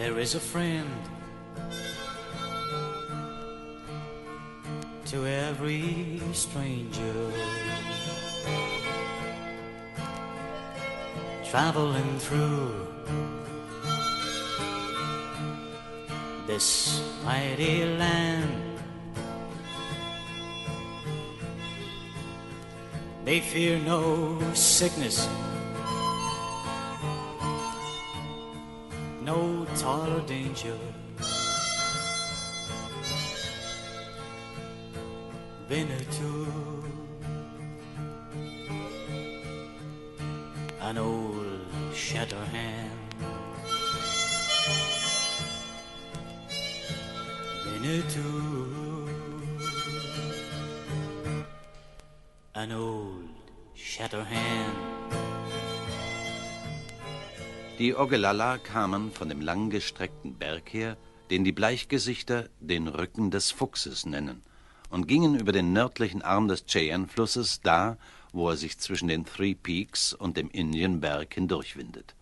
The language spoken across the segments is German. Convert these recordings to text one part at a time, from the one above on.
there is a friend to every stranger traveling through this mighty land. They fear no sickness, no toil or danger. Veneto, an old shatter hand. Veneto, an old shatter hand. Die Ogellala kamen von dem langgestreckten Berg her, den die Bleichgesichter den Rücken des Fuchses nennen, und gingen über den nördlichen Arm des Cheyenne-Flusses, da, wo er sich zwischen den Three Peaks und dem Indian-Berg hindurchwindet.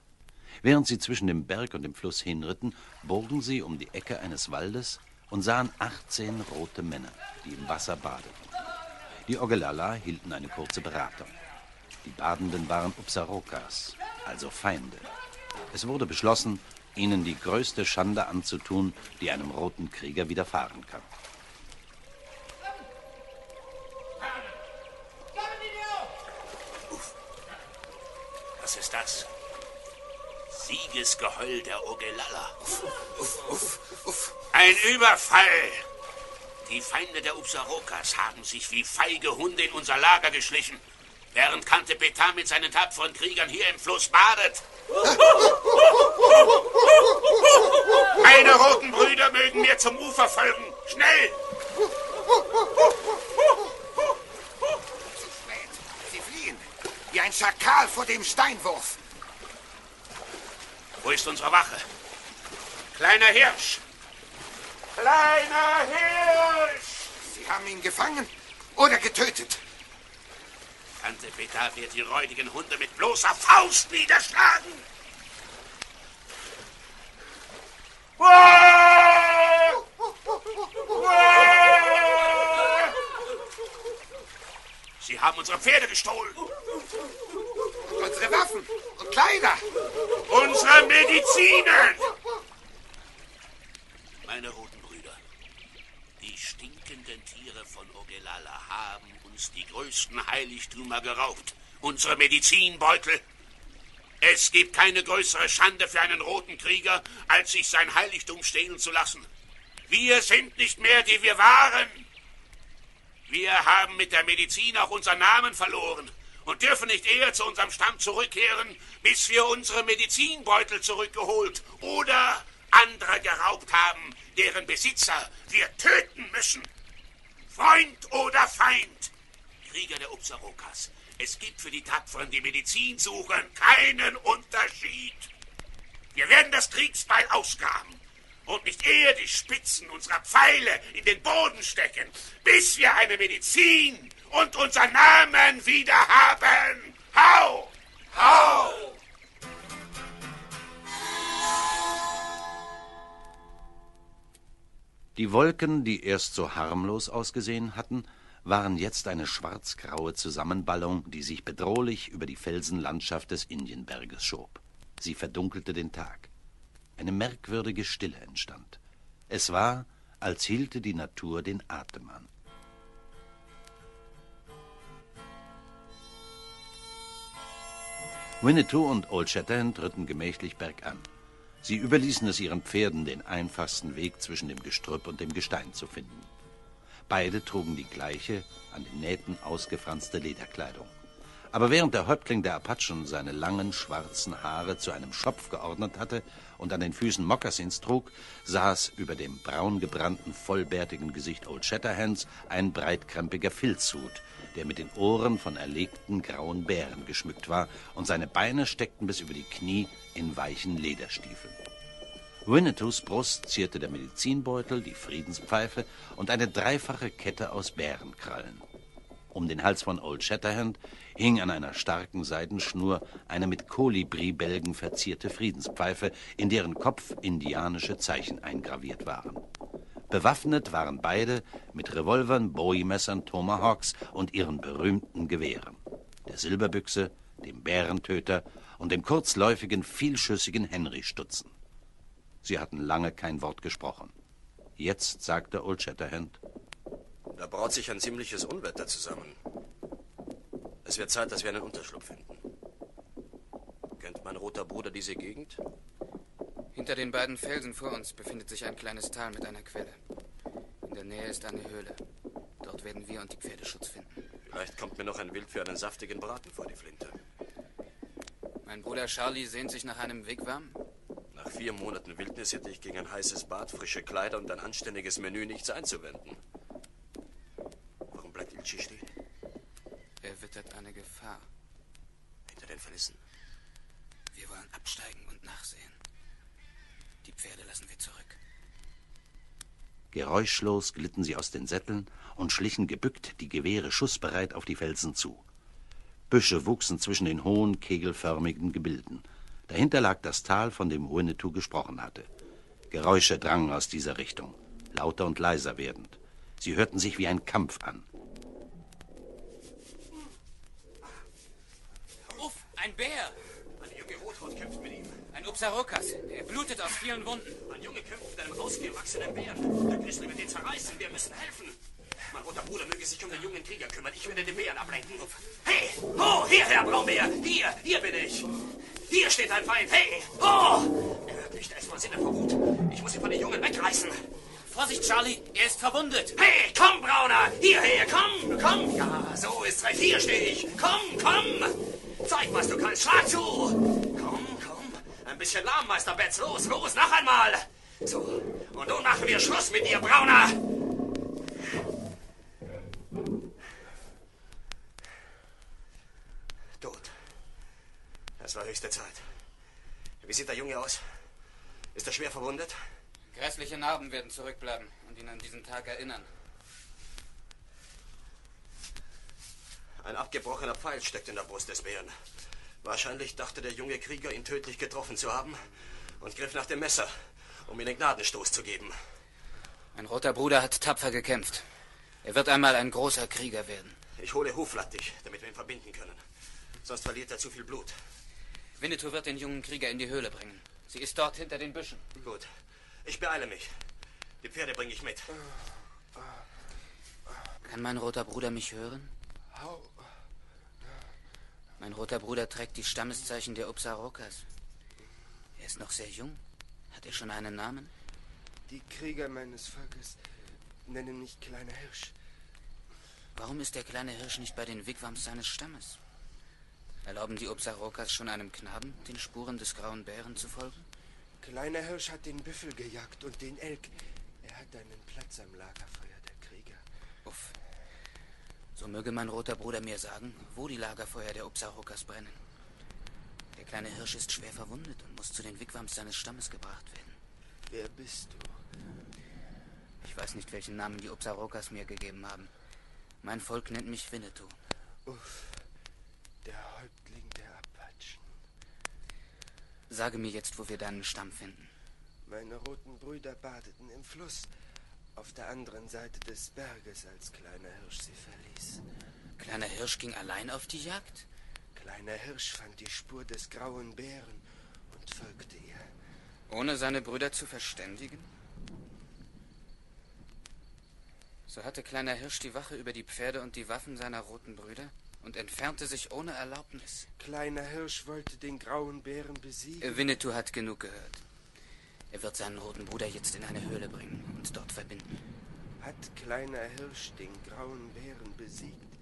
Während sie zwischen dem Berg und dem Fluss hinritten, bogen sie um die Ecke eines Waldes und sahen 18 rote Männer, die im Wasser badeten. Die Ogellala hielten eine kurze Beratung. Die Badenden waren Upsarokas, also Feinde. Es wurde beschlossen, ihnen die größte Schande anzutun, die einem roten Krieger widerfahren kann. Uff. Was ist das? Siegesgeheul der Ogellala. Uff, uff, uff, uff. Ein Überfall! Die Feinde der Upsarokas haben sich wie feige Hunde in unser Lager geschlichen, während Kante Petar mit seinen tapferen Kriegern hier im Fluss badet. Meine roten Brüder mögen mir zum Ufer folgen. Schnell! Zu spät. Sie fliehen. Wie ein Schakal vor dem Steinwurf. Wo ist unsere Wache? Kleiner Hirsch! Kleiner Hirsch! Sie haben ihn gefangen oder getötet. Tante Petar wird die räudigen Hunde mit bloßer Faust niederschlagen. Sie haben unsere Pferde gestohlen. Und unsere Waffen und Kleider. Unsere Medizinen. Meine roten Brüder, die stinkenden Tiere von Ogellala haben die größten Heiligtümer geraubt, unsere Medizinbeutel. Es gibt keine größere Schande für einen roten Krieger, als sich sein Heiligtum stehlen zu lassen. Wir sind nicht mehr, die wir waren. Wir haben mit der Medizin auch unseren Namen verloren und dürfen nicht eher zu unserem Stamm zurückkehren, bis wir unsere Medizinbeutel zurückgeholt oder andere geraubt haben, deren Besitzer wir töten müssen. Freund oder Feind. Krieger der Upsarokas. Es gibt für die Tapferen, die Medizin suchen, keinen Unterschied. Wir werden das Kriegsbeil ausgraben und nicht eher die Spitzen unserer Pfeile in den Boden stecken, bis wir eine Medizin und unseren Namen wieder haben. Hau! Hau! Die Wolken, die erst so harmlos ausgesehen hatten, waren jetzt eine schwarzgraue Zusammenballung, die sich bedrohlich über die Felsenlandschaft des Indienberges schob. Sie verdunkelte den Tag. Eine merkwürdige Stille entstand. Es war, als hielte die Natur den Atem an. Winnetou und Old Shatterhand ritten gemächlich bergan. Sie überließen es ihren Pferden, den einfachsten Weg zwischen dem Gestrüpp und dem Gestein zu finden. Beide trugen die gleiche, an den Nähten ausgefranste Lederkleidung. Aber während der Häuptling der Apachen seine langen, schwarzen Haare zu einem Schopf geordnet hatte und an den Füßen Mokassins trug, saß über dem braun gebrannten, vollbärtigen Gesicht Old Shatterhands ein breitkrempiger Filzhut, der mit den Ohren von erlegten grauen Bären geschmückt war, und seine Beine steckten bis über die Knie in weichen Lederstiefeln. Winnetous Brust zierte der Medizinbeutel, die Friedenspfeife und eine dreifache Kette aus Bärenkrallen. Um den Hals von Old Shatterhand hing an einer starken Seidenschnur eine mit Kolibribälgen verzierte Friedenspfeife, in deren Kopf indianische Zeichen eingraviert waren. Bewaffnet waren beide mit Revolvern, Bowie-Messern, Tomahawks und ihren berühmten Gewehren, der Silberbüchse, dem Bärentöter und dem kurzläufigen, vielschüssigen Henry-Stutzen. Sie hatten lange kein Wort gesprochen. Jetzt sagte Old Shatterhand: Da braut sich ein ziemliches Unwetter zusammen. Es wird Zeit, dass wir einen Unterschlupf finden. Kennt mein roter Bruder diese Gegend? Hinter den beiden Felsen vor uns befindet sich ein kleines Tal mit einer Quelle. In der Nähe ist eine Höhle. Dort werden wir und die Pferde Schutz finden. Vielleicht kommt mir noch ein Wild für einen saftigen Braten vor die Flinte. Mein Bruder Charlie sehnt sich nach einem Wigwam. Nach 4 Monaten Wildnis hätte ich gegen ein heißes Bad, frische Kleider und ein anständiges Menü nichts einzuwenden. Warum bleibt Ilchi stehen? Er wittert eine Gefahr. Hinter den Verlissen. Wir wollen absteigen und nachsehen. Die Pferde lassen wir zurück. Geräuschlos glitten sie aus den Sätteln und schlichen gebückt, die Gewehre schussbereit, auf die Felsen zu. Büsche wuchsen zwischen den hohen, kegelförmigen Gebilden. Dahinter lag das Tal, von dem Winnetou gesprochen hatte. Geräusche drangen aus dieser Richtung, lauter und leiser werdend. Sie hörten sich wie ein Kampf an. Uff, ein Bär! Ein Junge Rothorn kämpft mit ihm. Ein Upsarokas. Er blutet aus vielen Wunden. Ein Junge kämpft mit einem ausgewachsenen Bären. Der Grizzly wird ihn zerreißen. Wir müssen helfen. Mein roter Bruder möge sich um den jungen Krieger kümmern. Ich werde den Bären ablenken. Hey! Ho! Hierher, Braunbär! Hier bin ich! Hier steht ein Feind! Hey! Ho! Er hört nicht, er ist voll Sinne vor Wut. Ich muss ihn von den Jungen wegreißen. Vorsicht, Charlie! Er ist verwundet! Hey, komm, Brauner! Hierher! Komm! Komm! Ja, so ist recht. Hier stehe ich! Komm! Komm! Zeig, was du kannst! Schlag zu! Komm! Ein bisschen lahm, Meister Betz. Los, los, noch einmal. So, und nun machen wir Schluss mit dir, Brauner. Tot. Das war höchste Zeit. Wie sieht der Junge aus? Ist er schwer verwundet? Grässliche Narben werden zurückbleiben und ihn an diesen Tag erinnern. Ein abgebrochener Pfeil steckt in der Brust des Bären. Wahrscheinlich dachte der junge Krieger, ihn tödlich getroffen zu haben und griff nach dem Messer, um ihm den Gnadenstoß zu geben. Mein roter Bruder hat tapfer gekämpft. Er wird einmal ein großer Krieger werden. Ich hole Huflattich, damit wir ihn verbinden können. Sonst verliert er zu viel Blut. Winnetou wird den jungen Krieger in die Höhle bringen. Sie ist dort hinter den Büschen. Gut, ich beeile mich. Die Pferde bringe ich mit. Kann mein roter Bruder mich hören? Mein roter Bruder trägt die Stammeszeichen der Upsarokas. Er ist noch sehr jung. Hat er schon einen Namen? Die Krieger meines Volkes nennen mich Kleiner Hirsch. Warum ist der kleine Hirsch nicht bei den Wigwams seines Stammes? Erlauben die Upsarokas schon einem Knaben, den Spuren des grauen Bären zu folgen? Kleiner Hirsch hat den Büffel gejagt und den Elk. Er hat einen Platz am Lagerfeuer der Krieger. Uff. So möge mein roter Bruder mir sagen, wo die Lagerfeuer der Upsarokas brennen. Der kleine Hirsch ist schwer verwundet und muss zu den Wigwams seines Stammes gebracht werden. Wer bist du? Ich weiß nicht, welchen Namen die Upsarokas mir gegeben haben. Mein Volk nennt mich Winnetou. Uff, der Häuptling der Apachen. Sage mir jetzt, wo wir deinen Stamm finden. Meine roten Brüder badeten im Fluss. Auf der anderen Seite des Berges, als Kleiner Hirsch sie verließ. Kleiner Hirsch ging allein auf die Jagd? Kleiner Hirsch fand die Spur des grauen Bären und folgte ihr. Ohne seine Brüder zu verständigen? So hatte Kleiner Hirsch die Wache über die Pferde und die Waffen seiner roten Brüder und entfernte sich ohne Erlaubnis. Kleiner Hirsch wollte den grauen Bären besiegen. Winnetou hat genug gehört. Er wird seinen roten Bruder jetzt in eine Höhle bringen und dort verbinden. Hat Kleiner Hirsch den grauen Bären besiegt?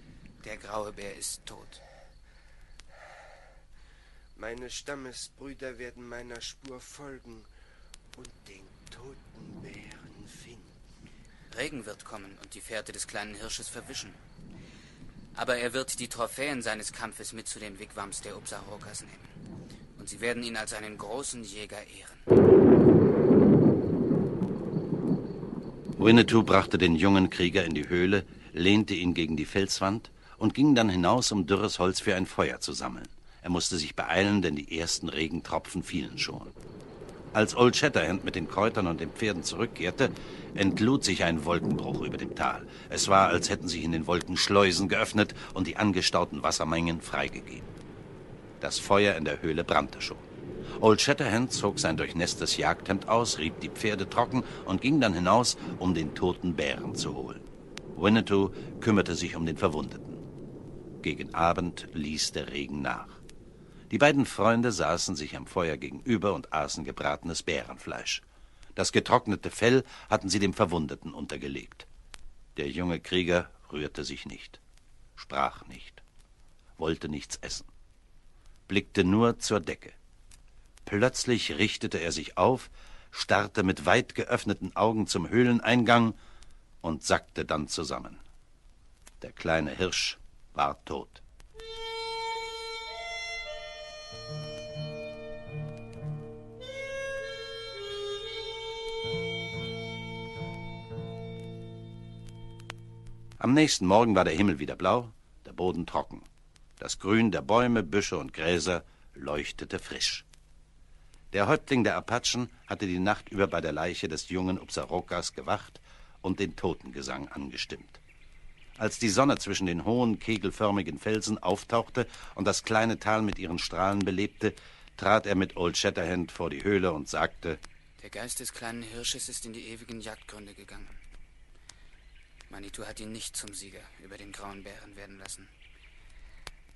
Der graue Bär ist tot. Meine Stammesbrüder werden meiner Spur folgen und den toten Bären finden. Regen wird kommen und die Fährte des kleinen Hirsches verwischen. Aber er wird die Trophäen seines Kampfes mit zu den Wigwams der Upsarokas nehmen. Und sie werden ihn als einen großen Jäger ehren. Winnetou brachte den jungen Krieger in die Höhle, lehnte ihn gegen die Felswand und ging dann hinaus, um dürres Holz für ein Feuer zu sammeln. Er musste sich beeilen, denn die ersten Regentropfen fielen schon. Als Old Shatterhand mit den Kräutern und den Pferden zurückkehrte, entlud sich ein Wolkenbruch über dem Tal. Es war, als hätten sich in den Wolken Schleusen geöffnet und die angestauten Wassermengen freigegeben. Das Feuer in der Höhle brannte schon. Old Shatterhand zog sein durchnässtes Jagdhemd aus, rieb die Pferde trocken und ging dann hinaus, um den toten Bären zu holen. Winnetou kümmerte sich um den Verwundeten. Gegen Abend ließ der Regen nach. Die beiden Freunde saßen sich am Feuer gegenüber und aßen gebratenes Bärenfleisch. Das getrocknete Fell hatten sie dem Verwundeten untergelegt. Der junge Krieger rührte sich nicht, sprach nicht, wollte nichts essen, blickte nur zur Decke. Plötzlich richtete er sich auf, starrte mit weit geöffneten Augen zum Höhleneingang und sackte dann zusammen. Der kleine Hirsch war tot. Am nächsten Morgen war der Himmel wieder blau, der Boden trocken. Das Grün der Bäume, Büsche und Gräser leuchtete frisch. Der Häuptling der Apachen hatte die Nacht über bei der Leiche des jungen Upsarokas gewacht und den Totengesang angestimmt. Als die Sonne zwischen den hohen, kegelförmigen Felsen auftauchte und das kleine Tal mit ihren Strahlen belebte, trat er mit Old Shatterhand vor die Höhle und sagte: Der Geist des kleinen Hirsches ist in die ewigen Jagdgründe gegangen. Manitou hat ihn nicht zum Sieger über den grauen Bären werden lassen.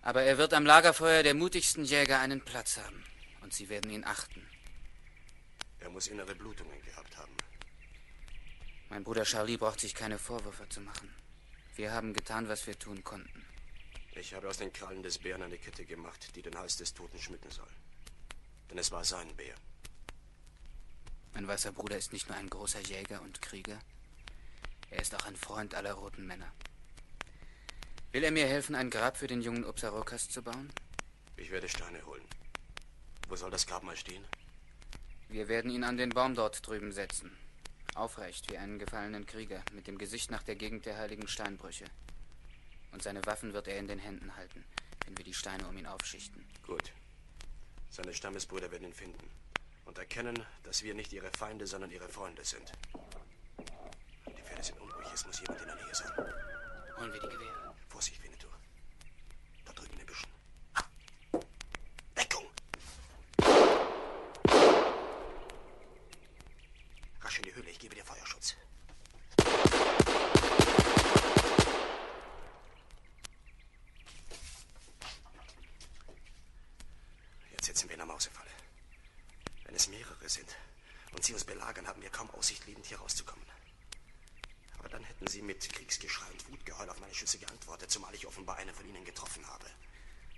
Aber er wird am Lagerfeuer der mutigsten Jäger einen Platz haben und sie werden ihn achten. Er muss innere Blutungen gehabt haben. Mein Bruder Charlie braucht sich keine Vorwürfe zu machen. Wir haben getan, was wir tun konnten. Ich habe aus den Krallen des Bären eine Kette gemacht, die den Hals des Toten schmücken soll. Denn es war sein Bär. Mein weißer Bruder ist nicht nur ein großer Jäger und Krieger, er ist auch ein Freund aller roten Männer. Will er mir helfen, ein Grab für den jungen Upsarokas zu bauen? Ich werde Steine holen. Wo soll das Grab mal stehen? Wir werden ihn an den Baum dort drüben setzen. Aufrecht wie einen gefallenen Krieger, mit dem Gesicht nach der Gegend der heiligen Steinbrüche. Und seine Waffen wird er in den Händen halten, wenn wir die Steine um ihn aufschichten. Gut. Seine Stammesbrüder werden ihn finden und erkennen, dass wir nicht ihre Feinde, sondern ihre Freunde sind. Die Pferde sind unruhig, es muss jemand in der Nähe sein. Holen wir die Gewehre. Vorsicht, Winnetou. Da drüben in den Büschen. Deckung! Rasch in die Höhle, ich gebe dir Feuerschutz. Jetzt sitzen wir in der Mausefalle. Wenn es mehrere sind und sie uns belagern, haben wir kaum Aussicht, lebend hier rauszukommen. Aber dann hätten sie mit Kriegsgeschrei und Wutgeheul auf meine Schüsse geantwortet, zumal ich offenbar eine von ihnen getroffen habe.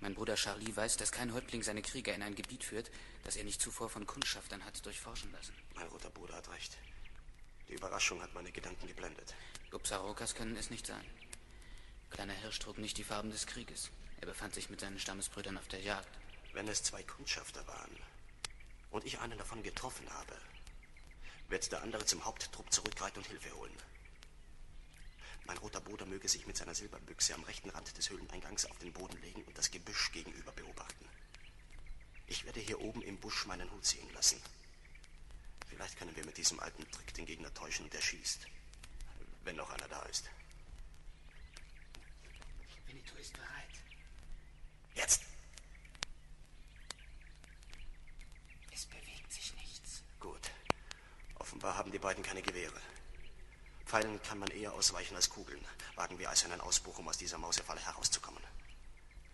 Mein Bruder Charlie weiß, dass kein Häuptling seine Krieger in ein Gebiet führt, das er nicht zuvor von Kundschaftern hat durchforschen lassen. Mein roter Bruder hat recht. Die Überraschung hat meine Gedanken geblendet. Upsarokas können es nicht sein. Kleiner Hirsch trug nicht die Farben des Krieges. Er befand sich mit seinen Stammesbrüdern auf der Jagd. Wenn es zwei Kundschafter waren und ich einen davon getroffen habe, wird der andere zum Haupttrupp zurückreiten und Hilfe holen. Mein roter Bruder möge sich mit seiner Silberbüchse am rechten Rand des Höhleneingangs auf den Boden legen und das Gebüsch gegenüber beobachten. Ich werde hier oben im Busch meinen Hut sehen lassen. Vielleicht können wir mit diesem alten Trick den Gegner täuschen und er schießt, wenn noch einer da ist. Winnetou ist bereit. Jetzt! Es bewegt sich nichts. Gut. Offenbar haben die beiden keine Gewehre. Pfeilen kann man eher ausweichen als Kugeln. Wagen wir also einen Ausbruch, um aus dieser Mausefalle herauszukommen.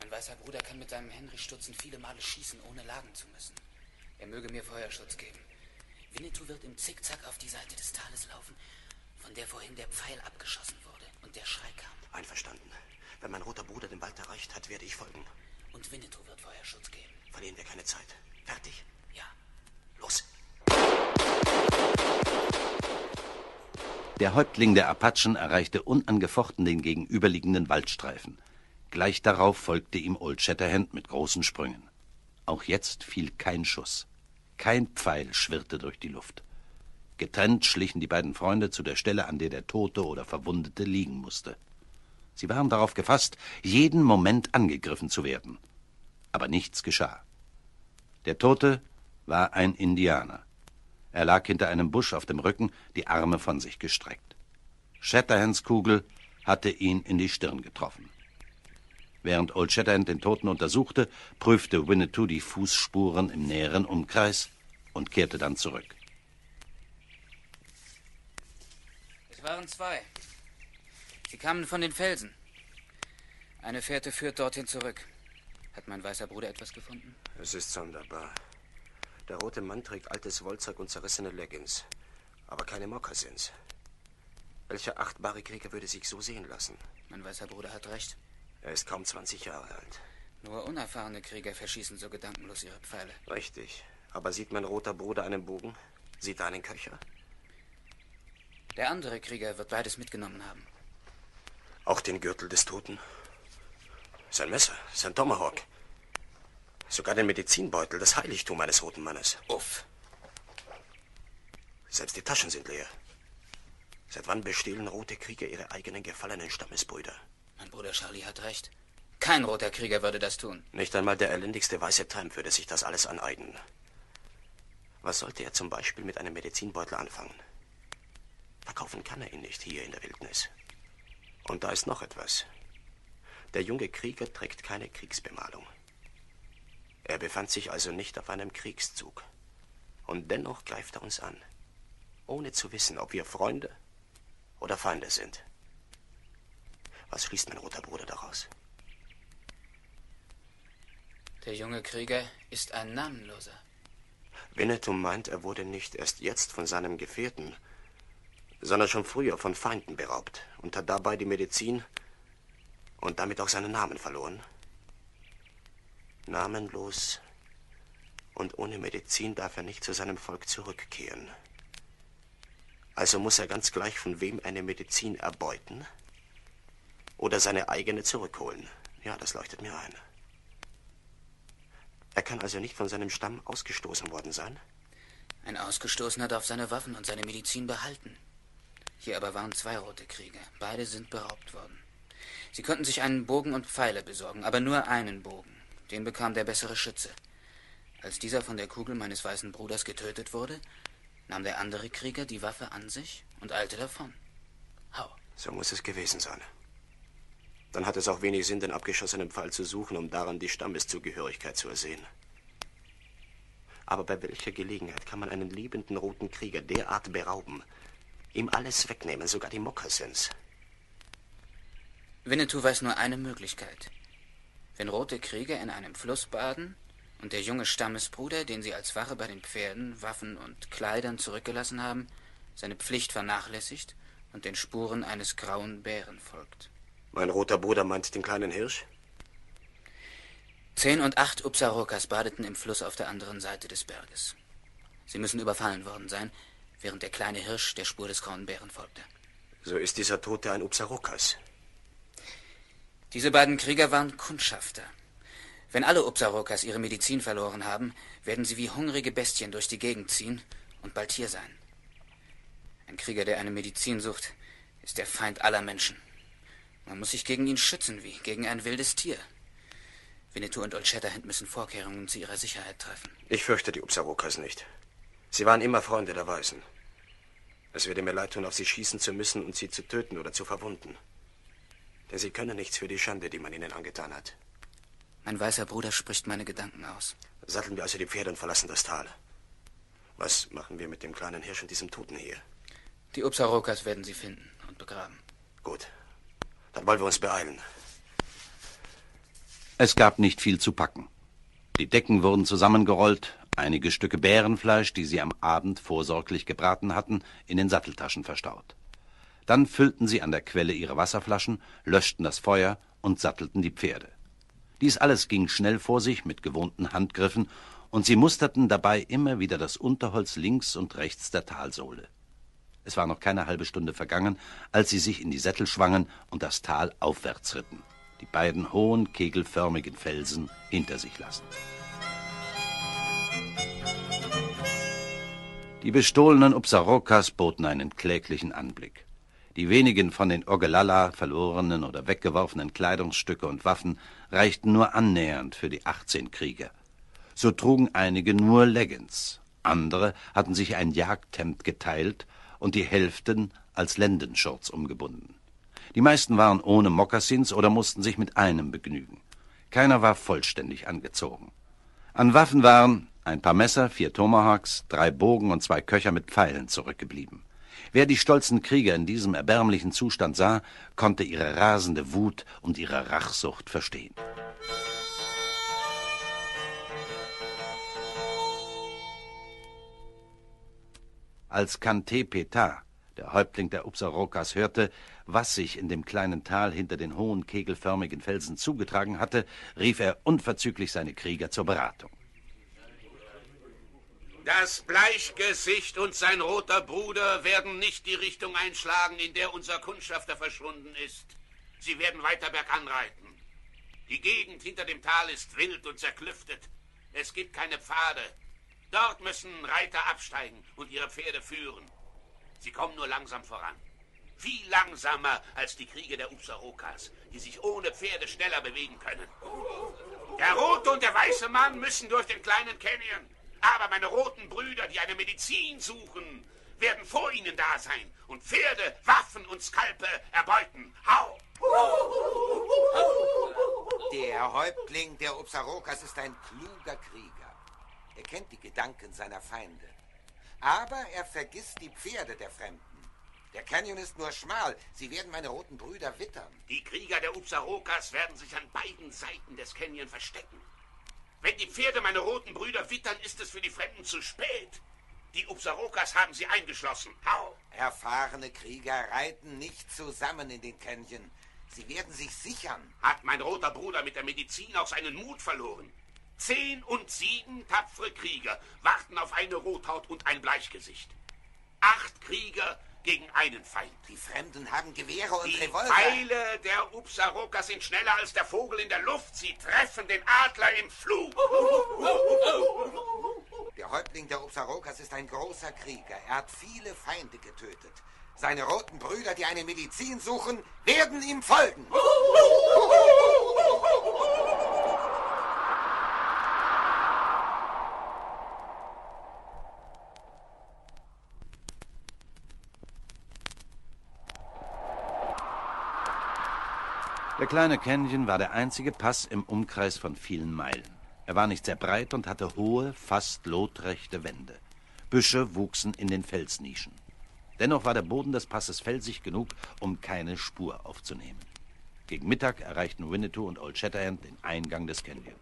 Mein weißer Bruder kann mit seinem Henry-Stutzen viele Male schießen, ohne lagen zu müssen. Er möge mir Feuerschutz geben. Winnetou wird im Zickzack auf die Seite des Tales laufen, von der vorhin der Pfeil abgeschossen wurde und der Schrei kam. Einverstanden. Wenn mein roter Bruder den Wald erreicht hat, werde ich folgen. Und Winnetou wird Feuerschutz geben. Verlieren wir keine Zeit. Fertig? Ja. Los! Der Häuptling der Apachen erreichte unangefochten den gegenüberliegenden Waldstreifen. Gleich darauf folgte ihm Old Shatterhand mit großen Sprüngen. Auch jetzt fiel kein Schuss. Kein Pfeil schwirrte durch die Luft. Getrennt schlichen die beiden Freunde zu der Stelle, an der der Tote oder Verwundete liegen musste. Sie waren darauf gefasst, jeden Moment angegriffen zu werden. Aber nichts geschah. Der Tote war ein Indianer. Er lag hinter einem Busch auf dem Rücken, die Arme von sich gestreckt. Shatterhands Kugel hatte ihn in die Stirn getroffen. Während Old Shatterhand den Toten untersuchte, prüfte Winnetou die Fußspuren im näheren Umkreis und kehrte dann zurück. Es waren zwei. Sie kamen von den Felsen. Eine Fährte führt dorthin zurück. Hat mein weißer Bruder etwas gefunden? Es ist sonderbar. Der rote Mann trägt altes Wollzeug und zerrissene Leggings, aber keine Mokassins. Welcher achtbare Krieger würde sich so sehen lassen? Mein weißer Bruder hat recht. Er ist kaum 20 Jahre alt. Nur unerfahrene Krieger verschießen so gedankenlos ihre Pfeile. Richtig. Aber sieht mein roter Bruder einen Bogen? Sieht er einen Köcher? Der andere Krieger wird beides mitgenommen haben. Auch den Gürtel des Toten? Sein Messer, sein Tomahawk. Sogar den Medizinbeutel, das Heiligtum eines roten Mannes. Uff. Selbst die Taschen sind leer. Seit wann bestehlen rote Krieger ihre eigenen gefallenen Stammesbrüder? Mein Bruder Charlie hat recht. Kein roter Krieger würde das tun. Nicht einmal der elendigste weiße Tramp würde sich das alles aneignen. Was sollte er zum Beispiel mit einem Medizinbeutel anfangen? Verkaufen kann er ihn nicht hier in der Wildnis. Und da ist noch etwas. Der junge Krieger trägt keine Kriegsbemalung. Er befand sich also nicht auf einem Kriegszug. Und dennoch greift er uns an, ohne zu wissen, ob wir Freunde oder Feinde sind. Was schließt mein roter Bruder daraus? Der junge Krieger ist ein Namenloser. Winnetou meint, er wurde nicht erst jetzt von seinem Gefährten, sondern schon früher von Feinden beraubt und hat dabei die Medizin und damit auch seinen Namen verloren. Namenlos und ohne Medizin darf er nicht zu seinem Volk zurückkehren. Also muss er ganz gleich, von wem eine Medizin erbeuten oder seine eigene zurückholen. Ja, das leuchtet mir ein. Er kann also nicht von seinem Stamm ausgestoßen worden sein? Ein Ausgestoßener darf seine Waffen und seine Medizin behalten. Hier aber waren zwei rote Krieger. Beide sind beraubt worden. Sie konnten sich einen Bogen und Pfeile besorgen, aber nur einen Bogen. Den bekam der bessere Schütze. Als dieser von der Kugel meines weißen Bruders getötet wurde, nahm der andere Krieger die Waffe an sich und eilte davon. Hau. So muss es gewesen sein. Dann hat es auch wenig Sinn, den abgeschossenen Pfeil zu suchen, um daran die Stammeszugehörigkeit zu ersehen. Aber bei welcher Gelegenheit kann man einen liebenden roten Krieger derart berauben, ihm alles wegnehmen, sogar die Mokassins? Winnetou weiß nur eine Möglichkeit. Wenn rote Krieger in einem Fluss baden und der junge Stammesbruder, den sie als Wache bei den Pferden, Waffen und Kleidern zurückgelassen haben, seine Pflicht vernachlässigt und den Spuren eines grauen Bären folgt. Mein roter Bruder meint den kleinen Hirsch? 10 und 8 Upsarokas badeten im Fluss auf der anderen Seite des Berges. Sie müssen überfallen worden sein, während der kleine Hirsch der Spur des grauen Bären folgte. So ist dieser Tote ein Upsarokas. Diese beiden Krieger waren Kundschafter. Wenn alle Upsarokas ihre Medizin verloren haben, werden sie wie hungrige Bestien durch die Gegend ziehen und bald hier sein. Ein Krieger, der eine Medizin sucht, ist der Feind aller Menschen. Man muss sich gegen ihn schützen, wie gegen ein wildes Tier. Winnetou und Old Shatterhand müssen Vorkehrungen zu ihrer Sicherheit treffen. Ich fürchte die Upsarokas nicht. Sie waren immer Freunde der Weißen. Es würde mir leid tun, auf sie schießen zu müssen und sie zu töten oder zu verwunden. Denn sie können nichts für die Schande, die man ihnen angetan hat. Mein weißer Bruder spricht meine Gedanken aus. Satteln wir also die Pferde und verlassen das Tal. Was machen wir mit dem kleinen Hirsch und diesem Toten hier? Die Upsarokas werden sie finden und begraben. Gut. Dann wollen wir uns beeilen. Es gab nicht viel zu packen. Die Decken wurden zusammengerollt, einige Stücke Bärenfleisch, die sie am Abend vorsorglich gebraten hatten, in den Satteltaschen verstaut. Dann füllten sie an der Quelle ihre Wasserflaschen, löschten das Feuer und sattelten die Pferde. Dies alles ging schnell vor sich mit gewohnten Handgriffen und sie musterten dabei immer wieder das Unterholz links und rechts der Talsohle. Es war noch keine halbe Stunde vergangen, als sie sich in die Sättel schwangen und das Tal aufwärts ritten, die beiden hohen, kegelförmigen Felsen hinter sich lassen. Die bestohlenen Upsarokas boten einen kläglichen Anblick. Die wenigen von den Ogallala verlorenen oder weggeworfenen Kleidungsstücke und Waffen reichten nur annähernd für die 18 Krieger. So trugen einige nur Leggings, andere hatten sich ein Jagdhemd geteilt und die Hälften als Lendenschurz umgebunden. Die meisten waren ohne Mokassins oder mussten sich mit einem begnügen. Keiner war vollständig angezogen. An Waffen waren ein paar Messer, 4 Tomahawks, 3 Bogen und 2 Köcher mit Pfeilen zurückgeblieben. Wer die stolzen Krieger in diesem erbärmlichen Zustand sah, konnte ihre rasende Wut und ihre Rachsucht verstehen. Als Kante Petá, der Häuptling der Upsarokas, hörte, was sich in dem kleinen Tal hinter den hohen kegelförmigen Felsen zugetragen hatte, rief er unverzüglich seine Krieger zur Beratung. Das Bleichgesicht und sein roter Bruder werden nicht die Richtung einschlagen, in der unser Kundschafter verschwunden ist. Sie werden weiter bergan reiten. Die Gegend hinter dem Tal ist wild und zerklüftet. Es gibt keine Pfade. Dort müssen Reiter absteigen und ihre Pferde führen. Sie kommen nur langsam voran. Viel langsamer als die Krieger der Upsarokas, die sich ohne Pferde schneller bewegen können. Der rote und der weiße Mann müssen durch den kleinen Canyon. Aber meine roten Brüder, die eine Medizin suchen, werden vor ihnen da sein und Pferde, Waffen und Skalpe erbeuten. Hau! Der Häuptling der Upsarokas ist ein kluger Krieger. Er kennt die Gedanken seiner Feinde. Aber er vergisst die Pferde der Fremden. Der Canyon ist nur schmal. Sie werden meine roten Brüder wittern. Die Krieger der Upsarokas werden sich an beiden Seiten des Canyon verstecken. Wenn die Pferde meine roten Brüder wittern, ist es für die Fremden zu spät. Die Upsarokas haben sie eingeschlossen. Hau! Erfahrene Krieger reiten nicht zusammen in den Canyon. Sie werden sich sichern. Hat mein roter Bruder mit der Medizin auch seinen Mut verloren? 10 und 7 tapfere Krieger warten auf eine Rothaut und ein Bleichgesicht. 8 Krieger gegen einen Feind. Die Fremden haben Gewehre und Revolver. Die Pfeile der Upsarokas sind schneller als der Vogel in der Luft. Sie treffen den Adler im Flug. Der Häuptling der Upsarokas ist ein großer Krieger. Er hat viele Feinde getötet. Seine roten Brüder, die eine Medizin suchen, werden ihm folgen. Der kleine Canyon war der einzige Pass im Umkreis von vielen Meilen. Er war nicht sehr breit und hatte hohe, fast lotrechte Wände. Büsche wuchsen in den Felsnischen. Dennoch war der Boden des Passes felsig genug, um keine Spur aufzunehmen. Gegen Mittag erreichten Winnetou und Old Shatterhand den Eingang des Canyon.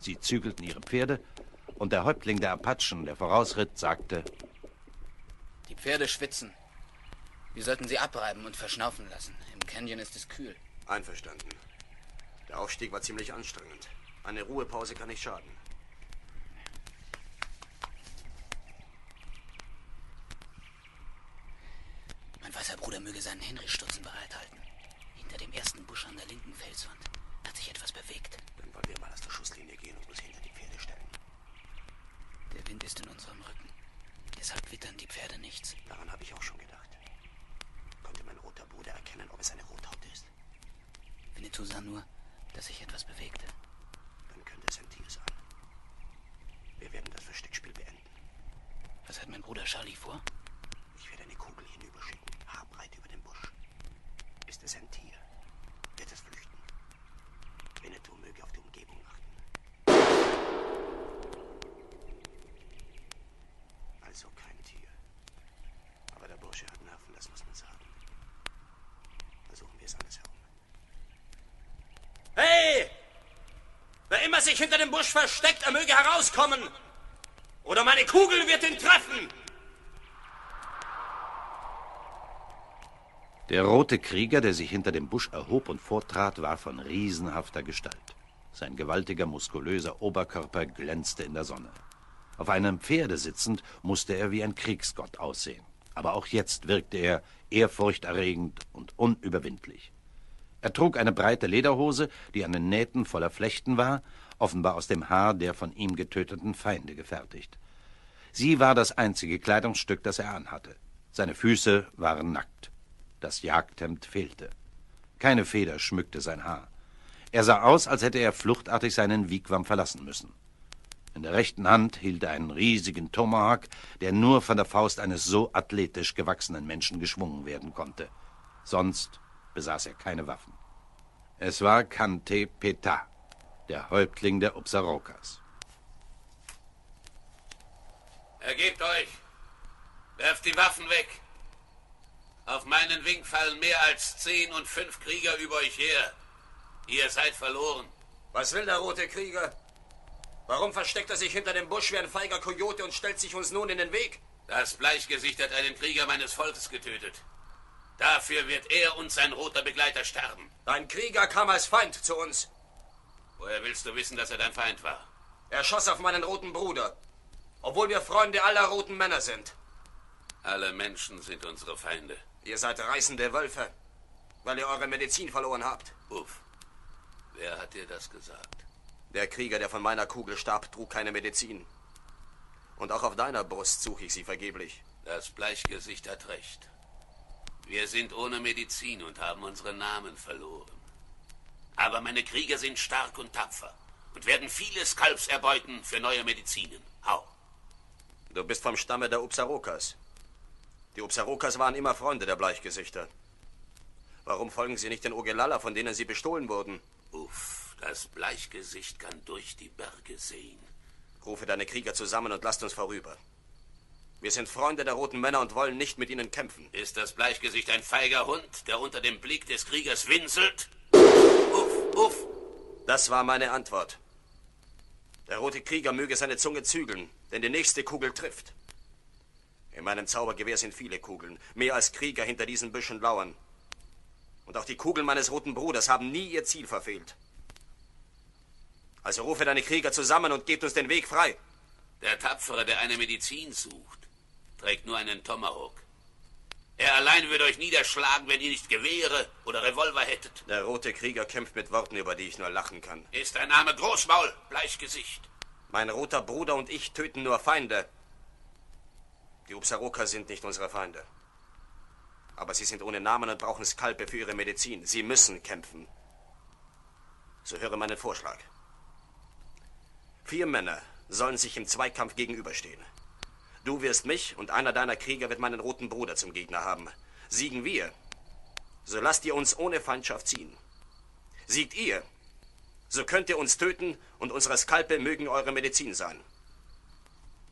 Sie zügelten ihre Pferde und der Häuptling der Apachen, der vorausritt, sagte: Die Pferde schwitzen. Wir sollten sie abreiben und verschnaufen lassen. Im Canyon ist es kühl. Einverstanden. Der Aufstieg war ziemlich anstrengend. Eine Ruhepause kann nicht schaden. Mein weißer Bruder möge seinen Henry-Stutzen bereithalten. Hinter dem ersten Busch an der linken Felswand hat sich etwas bewegt. Dann wollen wir mal aus der Schusslinie gehen und uns hinter die Pferde stellen. Der Wind ist in unserem Rücken. Deshalb wittern die Pferde nichts. Daran habe ich auch schon gedacht. Konnte mein roter Bruder erkennen, ob es eine Rothaut ist? Winnetou sah nur, dass sich etwas bewegte. Dann könnte es ein Tier sein. Wir werden das Versteckspiel beenden. Was hat mein Bruder Charlie vor? Ich werde eine Kugel hinüberschicken, haarbreit über den Busch. Ist es ein Tier, wird es flüchten. Winnetou möge auf die Umgebung achten. Also kein Tier. Aber der Bursche hat Nerven, das muss man sagen. Versuchen wir es anders herum. Hey! Wer immer sich hinter dem Busch versteckt, er möge herauskommen. Oder meine Kugel wird ihn treffen. Der rote Krieger, der sich hinter dem Busch erhob und vortrat, war von riesenhafter Gestalt. Sein gewaltiger, muskulöser Oberkörper glänzte in der Sonne. Auf einem Pferde sitzend musste er wie ein Kriegsgott aussehen. Aber auch jetzt wirkte er ehrfurchterregend und unüberwindlich. Er trug eine breite Lederhose, die an den Nähten voller Flechten war, offenbar aus dem Haar der von ihm getöteten Feinde gefertigt. Sie war das einzige Kleidungsstück, das er anhatte. Seine Füße waren nackt. Das Jagdhemd fehlte. Keine Feder schmückte sein Haar. Er sah aus, als hätte er fluchtartig seinen Wigwam verlassen müssen. In der rechten Hand hielt er einen riesigen Tomahawk, der nur von der Faust eines so athletisch gewachsenen Menschen geschwungen werden konnte. Sonst besaß er keine Waffen. Es war Kante Peta, der Häuptling der Upsarokas. Ergebt euch! Werft die Waffen weg! Auf meinen Wink fallen mehr als 10 und 5 Krieger über euch her. Ihr seid verloren. Was will der rote Krieger? Warum versteckt er sich hinter dem Busch wie ein feiger Kojote und stellt sich uns nun in den Weg? Das Bleichgesicht hat einen Krieger meines Volkes getötet. Dafür wird er und sein roter Begleiter sterben. Dein Krieger kam als Feind zu uns. Woher willst du wissen, dass er dein Feind war? Er schoss auf meinen roten Bruder, obwohl wir Freunde aller roten Männer sind. Alle Menschen sind unsere Feinde. Ihr seid reißende Wölfe, weil ihr eure Medizin verloren habt. Uff. Wer hat dir das gesagt? Der Krieger, der von meiner Kugel starb, trug keine Medizin. Und auch auf deiner Brust suche ich sie vergeblich. Das Bleichgesicht hat recht. Wir sind ohne Medizin und haben unsere Namen verloren. Aber meine Krieger sind stark und tapfer und werden viele Skalps erbeuten für neue Medizinen. Hau! Du bist vom Stamme der Upsarokas. Die Upsarokas waren immer Freunde der Bleichgesichter. Warum folgen sie nicht den Ogelala, von denen sie bestohlen wurden? Uff, das Bleichgesicht kann durch die Berge sehen. Rufe deine Krieger zusammen und lasst uns vorüber. Wir sind Freunde der roten Männer und wollen nicht mit ihnen kämpfen. Ist das Bleichgesicht ein feiger Hund, der unter dem Blick des Kriegers winselt? Uff, uff! Das war meine Antwort. Der rote Krieger möge seine Zunge zügeln, denn die nächste Kugel trifft. In meinem Zaubergewehr sind viele Kugeln, mehr als Krieger hinter diesen Büschen lauern. Und auch die Kugeln meines roten Bruders haben nie ihr Ziel verfehlt. Also rufe deine Krieger zusammen und gebt uns den Weg frei. Der Tapfere, der eine Medizin sucht, trägt nur einen Tomahawk. Er allein würde euch niederschlagen, wenn ihr nicht Gewehre oder Revolver hättet. Der rote Krieger kämpft mit Worten, über die ich nur lachen kann. Ist dein Name Großmaul, Bleichgesicht? Mein roter Bruder und ich töten nur Feinde. Die Upsaroka sind nicht unsere Feinde. Aber sie sind ohne Namen und brauchen Skalpe für ihre Medizin. Sie müssen kämpfen. So höre meinen Vorschlag. 4 Männer sollen sich im Zweikampf gegenüberstehen. Du wirst mich und einer deiner Krieger wird meinen roten Bruder zum Gegner haben. Siegen wir, so lasst ihr uns ohne Feindschaft ziehen. Siegt ihr, so könnt ihr uns töten und unsere Skalpe mögen eure Medizin sein.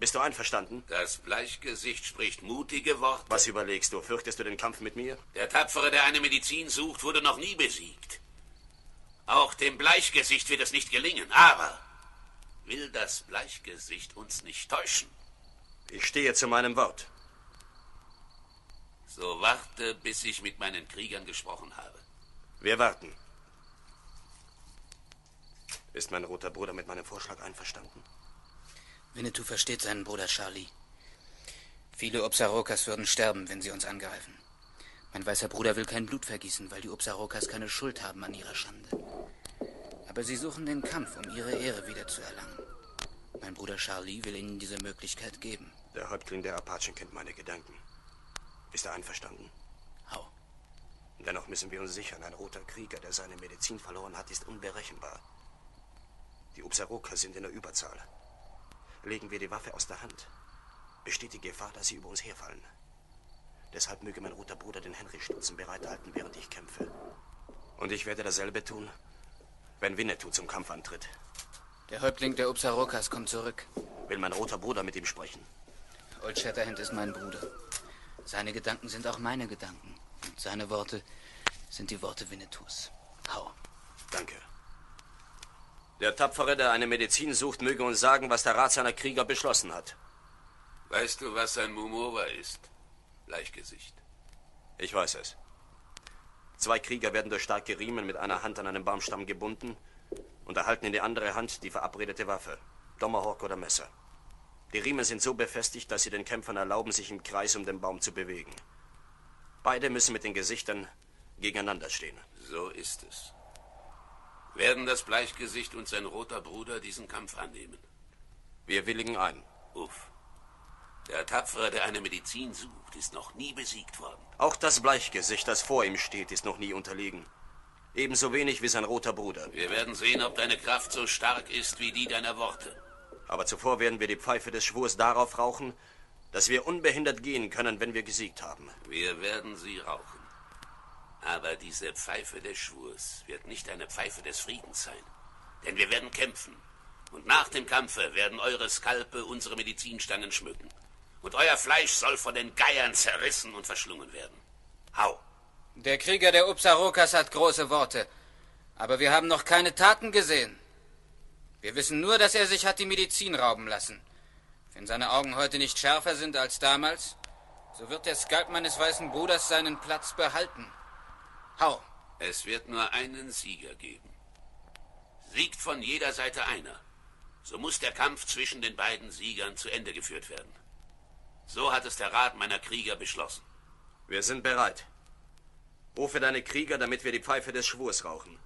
Bist du einverstanden? Das Bleichgesicht spricht mutige Worte. Was überlegst du? Fürchtest du den Kampf mit mir? Der Tapfere, der eine Medizin sucht, wurde noch nie besiegt. Auch dem Bleichgesicht wird es nicht gelingen, aber will das Bleichgesicht uns nicht täuschen? Ich stehe zu meinem Wort. So warte, bis ich mit meinen Kriegern gesprochen habe. Wir warten. Ist mein roter Bruder mit meinem Vorschlag einverstanden? Winnetou versteht seinen Bruder Charlie. Viele Upsarokas würden sterben, wenn sie uns angreifen. Mein weißer Bruder will kein Blut vergießen, weil die Upsarokas keine Schuld haben an ihrer Schande. Aber sie suchen den Kampf, um ihre Ehre wiederzuerlangen. Mein Bruder Charlie will ihnen diese Möglichkeit geben. Der Häuptling der Apachen kennt meine Gedanken. Ist er einverstanden? Hau. Dennoch müssen wir uns sichern. Ein roter Krieger, der seine Medizin verloren hat, ist unberechenbar. Die Upsarokas sind in der Überzahl. Legen wir die Waffe aus der Hand, besteht die Gefahr, dass sie über uns herfallen. Deshalb möge mein roter Bruder den Henry-Stutzen bereithalten, während ich kämpfe. Und ich werde dasselbe tun, wenn Winnetou zum Kampf antritt. Der Häuptling der Upsarokas kommt zurück. Will mein roter Bruder mit ihm sprechen? Old Shatterhand ist mein Bruder. Seine Gedanken sind auch meine Gedanken. Und seine Worte sind die Worte Winnetous. Hau. Danke. Der Tapfere, der eine Medizin sucht, möge uns sagen, was der Rat seiner Krieger beschlossen hat. Weißt du, was ein Mumova ist? Bleichgesicht. Ich weiß es. 2 Krieger werden durch starke Riemen mit einer Hand an einem Baumstamm gebunden und erhalten in die andere Hand die verabredete Waffe, Tomahawk oder Messer. Die Riemen sind so befestigt, dass sie den Kämpfern erlauben, sich im Kreis um den Baum zu bewegen. Beide müssen mit den Gesichtern gegeneinander stehen. So ist es. Werden das Bleichgesicht und sein roter Bruder diesen Kampf annehmen? Wir willigen ein. Uff. Der Tapfere, der eine Medizin sucht, ist noch nie besiegt worden. Auch das Bleichgesicht, das vor ihm steht, ist noch nie unterlegen. Ebenso wenig wie sein roter Bruder. Wir werden sehen, ob deine Kraft so stark ist wie die deiner Worte. Aber zuvor werden wir die Pfeife des Schwurs darauf rauchen, dass wir unbehindert gehen können, wenn wir gesiegt haben. Wir werden sie rauchen. Aber diese Pfeife des Schwurs wird nicht eine Pfeife des Friedens sein. Denn wir werden kämpfen. Und nach dem Kampfe werden eure Skalpe unsere Medizinstangen schmücken. Und euer Fleisch soll von den Geiern zerrissen und verschlungen werden. Hau! Der Krieger der Upsarokas hat große Worte, aber wir haben noch keine Taten gesehen. Wir wissen nur, dass er sich hat die Medizin rauben lassen. Wenn seine Augen heute nicht schärfer sind als damals, so wird der Skalp meines weißen Bruders seinen Platz behalten. Hau! Es wird nur einen Sieger geben. Siegt von jeder Seite einer. So muss der Kampf zwischen den beiden Siegern zu Ende geführt werden. So hat es der Rat meiner Krieger beschlossen. Wir sind bereit. Rufe deine Krieger, damit wir die Pfeife des Schwurs rauchen.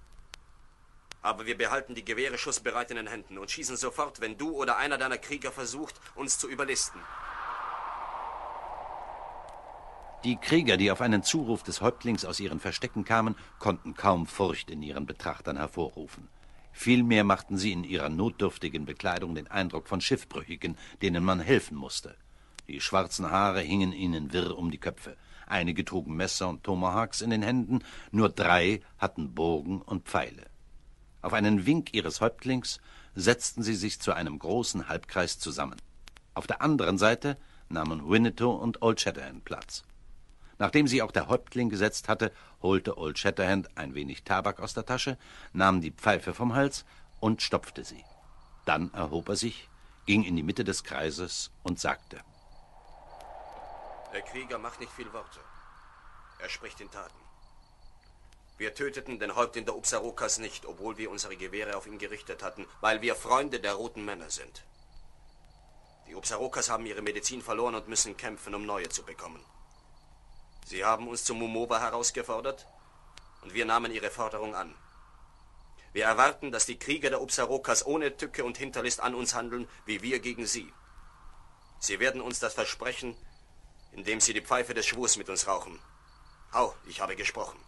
Aber wir behalten die Gewehre schussbereit in den Händen und schießen sofort, wenn du oder einer deiner Krieger versucht, uns zu überlisten. Die Krieger, die auf einen Zuruf des Häuptlings aus ihren Verstecken kamen, konnten kaum Furcht in ihren Betrachtern hervorrufen. Vielmehr machten sie in ihrer notdürftigen Bekleidung den Eindruck von Schiffbrüchigen, denen man helfen musste. Die schwarzen Haare hingen ihnen wirr um die Köpfe. Einige trugen Messer und Tomahawks in den Händen, nur 3 hatten Bogen und Pfeile. Auf einen Wink ihres Häuptlings setzten sie sich zu einem großen Halbkreis zusammen. Auf der anderen Seite nahmen Winnetou und Old Shatterhand Platz. Nachdem sie auch der Häuptling gesetzt hatte, holte Old Shatterhand ein wenig Tabak aus der Tasche, nahm die Pfeife vom Hals und stopfte sie. Dann erhob er sich, ging in die Mitte des Kreises und sagte: Der Krieger macht nicht viel Worte. Er spricht in Taten. Wir töteten den Häuptling der Upsarokas nicht, obwohl wir unsere Gewehre auf ihn gerichtet hatten, weil wir Freunde der roten Männer sind. Die Upsarokas haben ihre Medizin verloren und müssen kämpfen, um neue zu bekommen. Sie haben uns zu Momowa herausgefordert und wir nahmen ihre Forderung an. Wir erwarten, dass die Krieger der Upsarokas ohne Tücke und Hinterlist an uns handeln, wie wir gegen sie. Sie werden uns das versprechen, indem sie die Pfeife des Schwurs mit uns rauchen. Hau, ich habe gesprochen.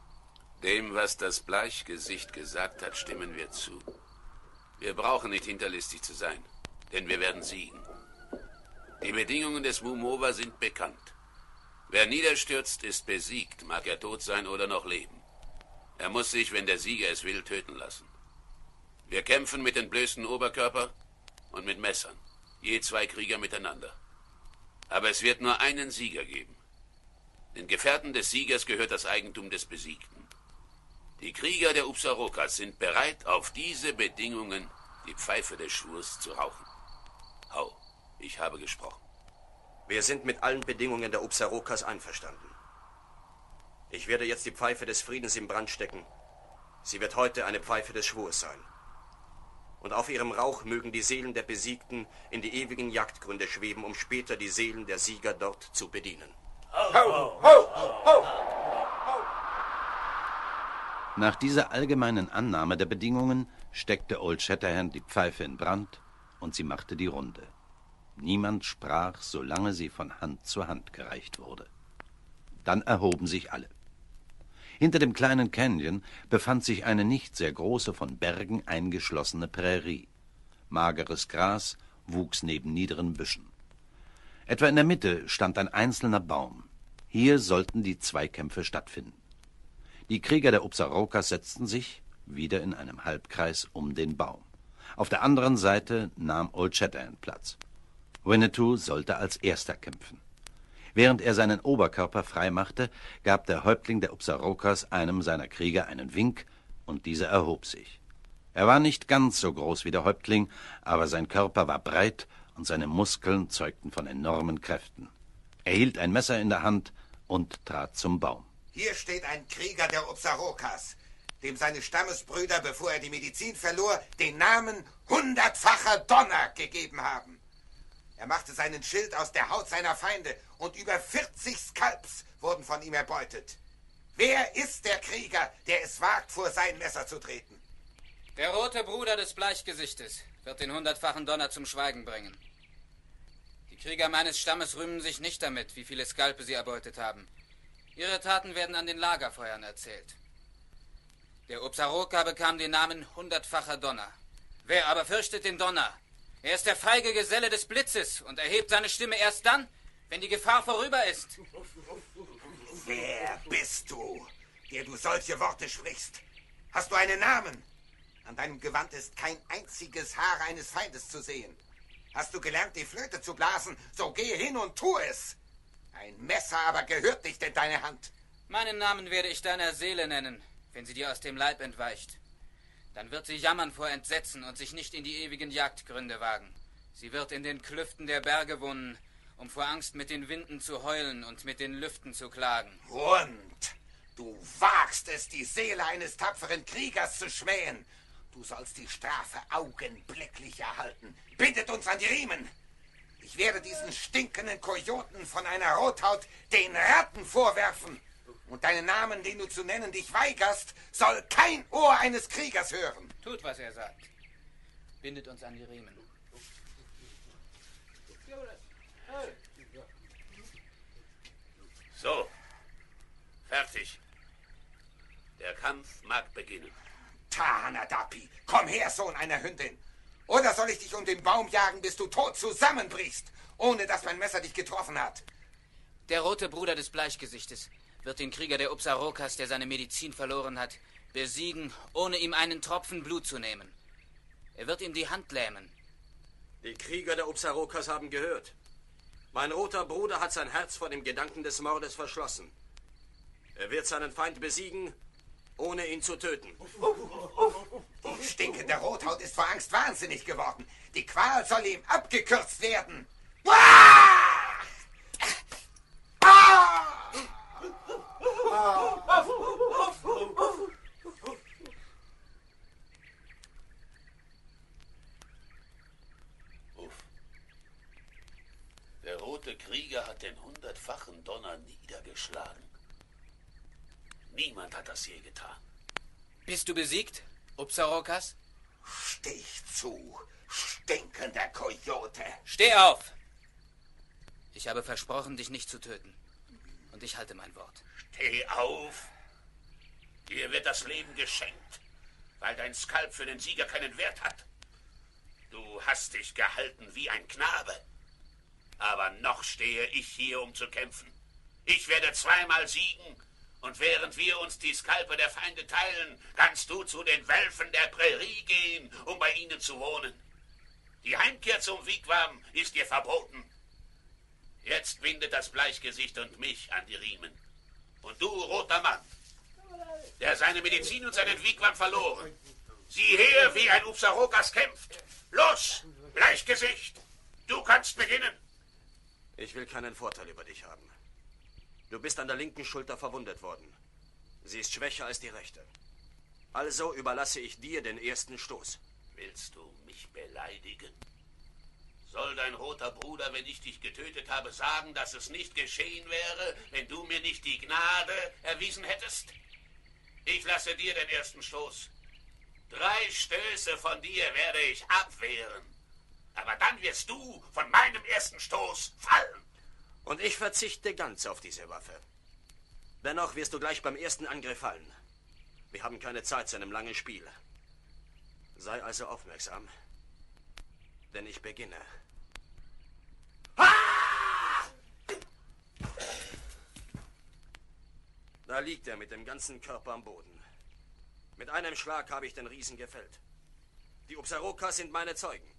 Dem, was das Bleichgesicht gesagt hat, stimmen wir zu. Wir brauchen nicht hinterlistig zu sein, denn wir werden siegen. Die Bedingungen des Momowa sind bekannt. Wer niederstürzt, ist besiegt, mag er tot sein oder noch leben. Er muss sich, wenn der Sieger es will, töten lassen. Wir kämpfen mit dem bloßen Oberkörper und mit Messern, je 2 Krieger miteinander. Aber es wird nur einen Sieger geben. Den Gefährten des Siegers gehört das Eigentum des Besiegten. Die Krieger der Upsarokas sind bereit, auf diese Bedingungen die Pfeife des Schwurs zu rauchen. Hau, ich habe gesprochen. Wir sind mit allen Bedingungen der Upsarokas einverstanden. Ich werde jetzt die Pfeife des Friedens in Brand stecken. Sie wird heute eine Pfeife des Schwurs sein. Und auf ihrem Rauch mögen die Seelen der Besiegten in die ewigen Jagdgründe schweben, um später die Seelen der Sieger dort zu bedienen. Ho, ho, ho! Nach dieser allgemeinen Annahme der Bedingungen steckte Old Shatterhand die Pfeife in Brand und sie machte die Runde. Niemand sprach, solange sie von Hand zu Hand gereicht wurde. Dann erhoben sich alle. Hinter dem kleinen Canyon befand sich eine nicht sehr große, von Bergen eingeschlossene Prärie. Mageres Gras wuchs neben niederen Büschen. Etwa in der Mitte stand ein einzelner Baum. Hier sollten die Zweikämpfe stattfinden. Die Krieger der Upsarokas setzten sich wieder in einem Halbkreis um den Baum. Auf der anderen Seite nahm Old Shatterhand Platz. Winnetou sollte als erster kämpfen. Während er seinen Oberkörper freimachte, gab der Häuptling der Upsarokas einem seiner Krieger einen Wink, und dieser erhob sich. Er war nicht ganz so groß wie der Häuptling, aber sein Körper war breit und seine Muskeln zeugten von enormen Kräften. Er hielt ein Messer in der Hand und trat zum Baum. Hier steht ein Krieger der Upsarokas, dem seine Stammesbrüder, bevor er die Medizin verlor, den Namen 100-facher Donner gegeben haben. Er machte seinen Schild aus der Haut seiner Feinde und über 40 Skalps wurden von ihm erbeutet. Wer ist der Krieger, der es wagt, vor sein Messer zu treten? Der rote Bruder des Bleichgesichtes wird den 100-fachen Donner zum Schweigen bringen. Die Krieger meines Stammes rühmen sich nicht damit, wie viele Skalpe sie erbeutet haben. Ihre Taten werden an den Lagerfeuern erzählt. Der Upsaroka bekam den Namen hundertfacher Donner. Wer aber fürchtet den Donner? Er ist der feige Geselle des Blitzes und erhebt seine Stimme erst dann, wenn die Gefahr vorüber ist. Wer bist du, der du solche Worte sprichst? Hast du einen Namen? An deinem Gewand ist kein einziges Haar eines Feindes zu sehen. Hast du gelernt, die Flöte zu blasen? So gehe hin und tu es. Ein Messer aber gehört nicht in deine Hand. Meinen Namen werde ich deiner Seele nennen, wenn sie dir aus dem Leib entweicht. Dann wird sie jammern vor Entsetzen und sich nicht in die ewigen Jagdgründe wagen. Sie wird in den Klüften der Berge wohnen, um vor Angst mit den Winden zu heulen und mit den Lüften zu klagen. Und du wagst es, die Seele eines tapferen Kriegers zu schmähen. Du sollst die Strafe augenblicklich erhalten. Bindet uns an die Riemen. Ich werde diesen stinkenden Kojoten von einer Rothaut den Ratten vorwerfen. Und deinen Namen, den du zu nennen dich weigerst, soll kein Ohr eines Kriegers hören. Tut, was er sagt. Bindet uns an die Riemen. So. Fertig. Der Kampf mag beginnen. Tahanadapi, komm her, Sohn einer Hündin. Oder soll ich dich um den Baum jagen, bis du tot zusammenbrichst, ohne dass mein Messer dich getroffen hat? Der rote Bruder des Bleichgesichtes wird den Krieger der Upsarokas, der seine Medizin verloren hat, besiegen, ohne ihm einen Tropfen Blut zu nehmen. Er wird ihm die Hand lähmen. Die Krieger der Upsarokas haben gehört. Mein roter Bruder hat sein Herz vor dem Gedanken des Mordes verschlossen. Er wird seinen Feind besiegen, ohne ihn zu töten. Die stinkende Rothaut ist vor Angst wahnsinnig geworden. Die Qual soll ihm abgekürzt werden. Der rote Krieger hat den hundertfachen Donner niedergeschlagen. Niemand hat das je getan. Bist du besiegt, Upsarokas? Stich zu, stinkender Kojote. Steh auf! Ich habe versprochen, dich nicht zu töten. Und ich halte mein Wort. Steh auf! Dir wird das Leben geschenkt, weil dein Skalp für den Sieger keinen Wert hat. Du hast dich gehalten wie ein Knabe. Aber noch stehe ich hier, um zu kämpfen. Ich werde zweimal siegen. Und während wir uns die Skalpe der Feinde teilen, kannst du zu den Wölfen der Prärie gehen, um bei ihnen zu wohnen. Die Heimkehr zum Wigwam ist dir verboten. Jetzt bindet das Bleichgesicht und mich an die Riemen. Und du, roter Mann, der seine Medizin und seinen Wigwam verloren. Sieh her, wie ein Upsarokas kämpft. Los, Bleichgesicht, du kannst beginnen. Ich will keinen Vorteil über dich haben. Du bist an der linken Schulter verwundet worden. Sie ist schwächer als die rechte. Also überlasse ich dir den ersten Stoß. Willst du mich beleidigen? Soll dein roter Bruder, wenn ich dich getötet habe, sagen, dass es nicht geschehen wäre, wenn du mir nicht die Gnade erwiesen hättest? Ich lasse dir den ersten Stoß. 3 Stöße von dir werde ich abwehren. Aber dann wirst du von meinem ersten Stoß fallen. Und ich verzichte ganz auf diese Waffe. Dennoch wirst du gleich beim ersten Angriff fallen. Wir haben keine Zeit zu einem langen Spiel. Sei also aufmerksam, denn ich beginne. Da liegt er mit dem ganzen Körper am Boden. Mit einem Schlag habe ich den Riesen gefällt. Die Upsarokas sind meine Zeugen.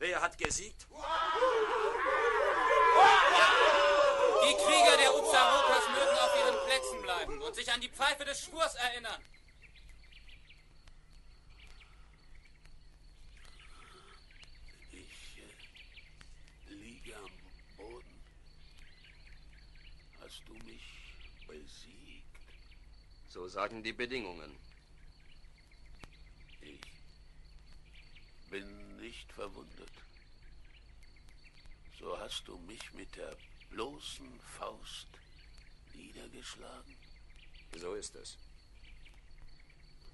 Wer hat gesiegt? Die Krieger der Upsarokas mögen auf ihren Plätzen bleiben und sich an die Pfeife des Schwurs erinnern. Ich liege am Boden. Hast du mich besiegt? So sagen die Bedingungen. Ich bin nicht verwundet. So hast du mich mit der bloßen Faust niedergeschlagen. So ist es.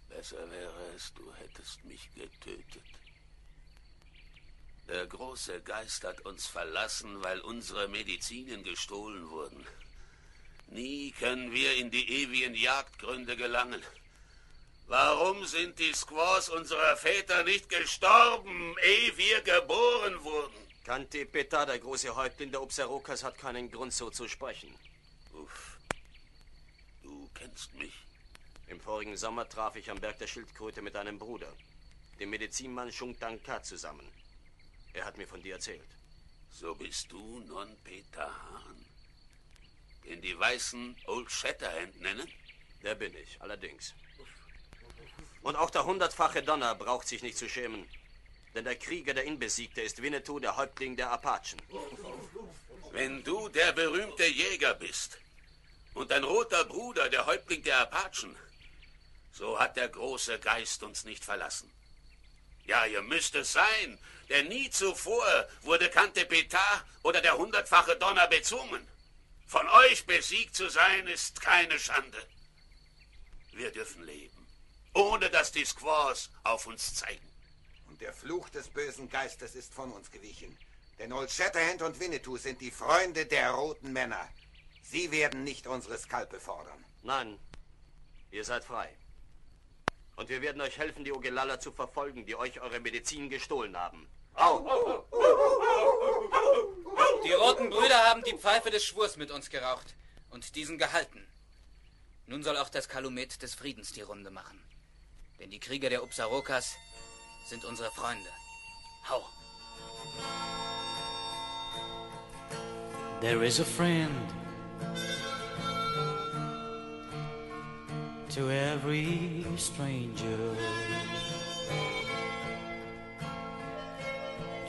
Besser wäre es, du hättest mich getötet. Der große Geist hat uns verlassen, weil unsere Medizinen gestohlen wurden. Nie können wir in die ewigen Jagdgründe gelangen. Warum sind die Squaws unserer Väter nicht gestorben, ehe wir geboren wurden? Kante Peta, der große Häuptling der Upsarokas, hat keinen Grund, so zu sprechen. Uff, du kennst mich. Im vorigen Sommer traf ich am Berg der Schildkröte mit einem Bruder, dem Medizinmann Shung Tang Ka, zusammen. Er hat mir von dir erzählt. So bist du Non Peter Hahn, den die Weißen Old Shatterhand nennen? Der bin ich, allerdings. Und auch der hundertfache Donner braucht sich nicht zu schämen. Denn der Krieger, der ihn besiegte, ist Winnetou, der Häuptling der Apachen. Wenn du der berühmte Jäger bist und dein roter Bruder der Häuptling der Apachen, so hat der große Geist uns nicht verlassen. Ja, ihr müsst es sein, denn nie zuvor wurde Kante Peta oder der hundertfache Donner bezwungen. Von euch besiegt zu sein, ist keine Schande. Wir dürfen leben, ohne dass die Squaws auf uns zeigen. Und der Fluch des bösen Geistes ist von uns gewichen. Denn Old Shatterhand und Winnetou sind die Freunde der roten Männer. Sie werden nicht unsere Skalpe fordern. Nein, ihr seid frei. Und wir werden euch helfen, die Ogellala zu verfolgen, die euch eure Medizin gestohlen haben. Au! Die roten Brüder haben die Pfeife des Schwurs mit uns geraucht und diesen gehalten. Nun soll auch das Kalumet des Friedens die Runde machen. Denn die Krieger der Upsarokas sind unsere Freunde. Hau! There is a friend to every stranger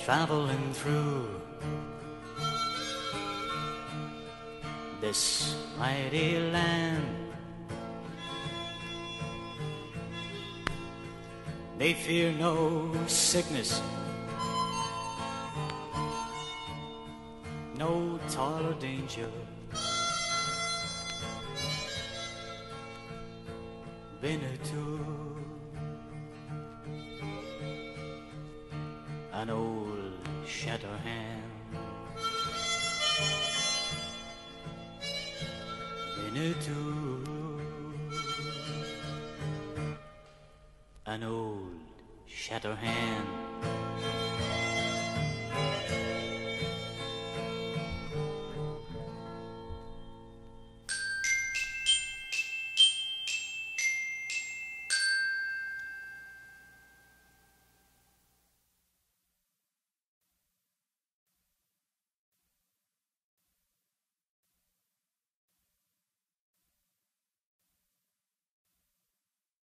traveling through this mighty land. They fear no sickness, no toil or danger. Winnetou, an old Shatterhand. Winnetou, an old Shatterhand.